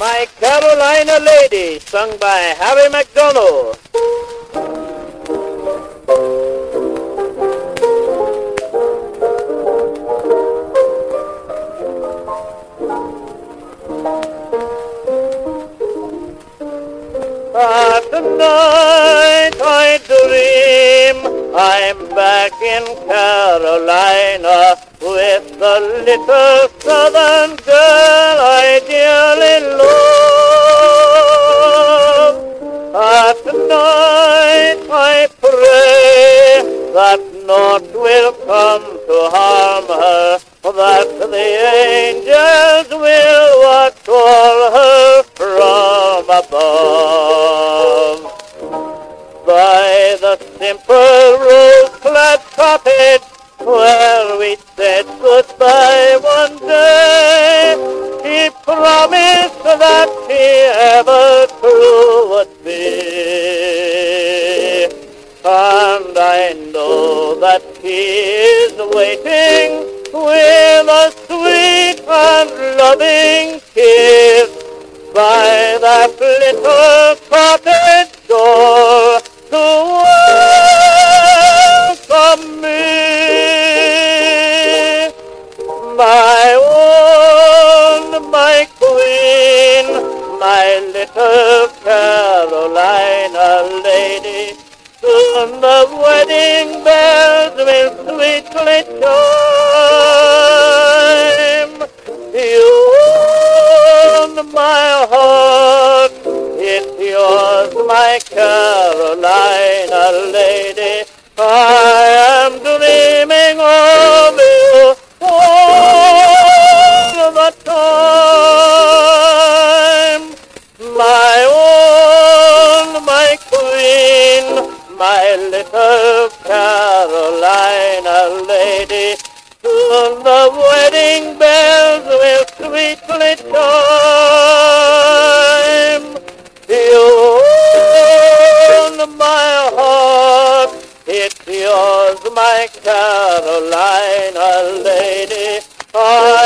My Carolina Lady, sung by Harry Macdonough. At night I dream I'm back in Carolina with the little southern girl I dearly love. At night I pray that naught will come to harm her, that the angels will watch all her from above. By the simple rose-clad cottage where we said goodbye one day, she promised that she ever true would be. And I know that she is waiting with a sweet and loving kiss by that little cottage door to welcome me. My own, my queen, my little Carolina lady, soon the wedding bells will sweetly chime. You own my heart, it's yours, my Carolina lady. I am dreaming of you all the time. My own, my queen, my little Carolina lady, soon the wedding bells will sweetly chime. You own my heart, it's yours, my Carolina lady.